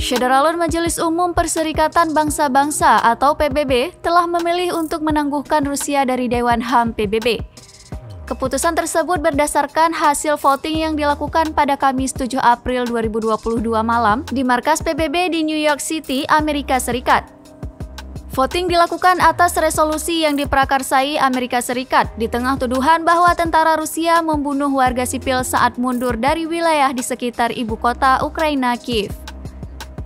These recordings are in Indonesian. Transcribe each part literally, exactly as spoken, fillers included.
Syederalun Majelis Umum Perserikatan Bangsa-Bangsa atau P B B telah memilih untuk menangguhkan Rusia dari Dewan H A M P B B. Keputusan tersebut berdasarkan hasil voting yang dilakukan pada Kamis tujuh April dua ribu dua puluh dua malam di markas P B B di New York City, Amerika Serikat. Voting dilakukan atas resolusi yang diprakarsai Amerika Serikat di tengah tuduhan bahwa tentara Rusia membunuh warga sipil saat mundur dari wilayah di sekitar ibu kota Ukraina, Kyiv.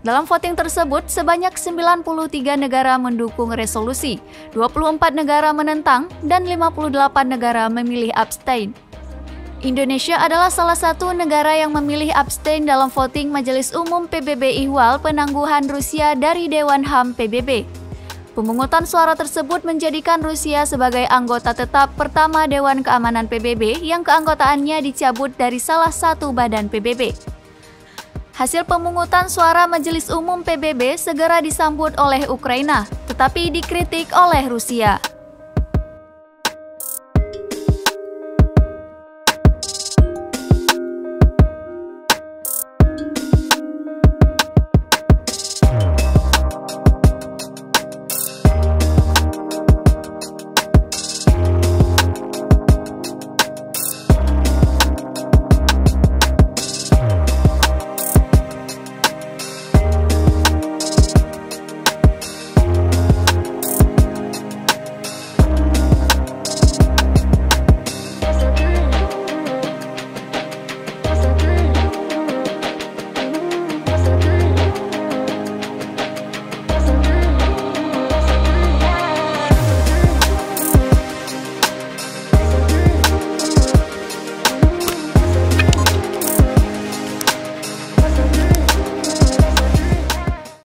Dalam voting tersebut, sebanyak sembilan puluh tiga negara mendukung resolusi, dua puluh empat negara menentang, dan lima puluh delapan negara memilih abstain. Indonesia adalah salah satu negara yang memilih abstain dalam voting Majelis Umum P B B ihwal penangguhan Rusia dari Dewan H A M P B B. Pemungutan suara tersebut menjadikan Rusia sebagai anggota tetap pertama Dewan Keamanan P B B yang keanggotaannya dicabut dari salah satu badan P B B. Hasil pemungutan suara Majelis Umum P B B segera disambut oleh Ukraina, tetapi dikritik oleh Rusia.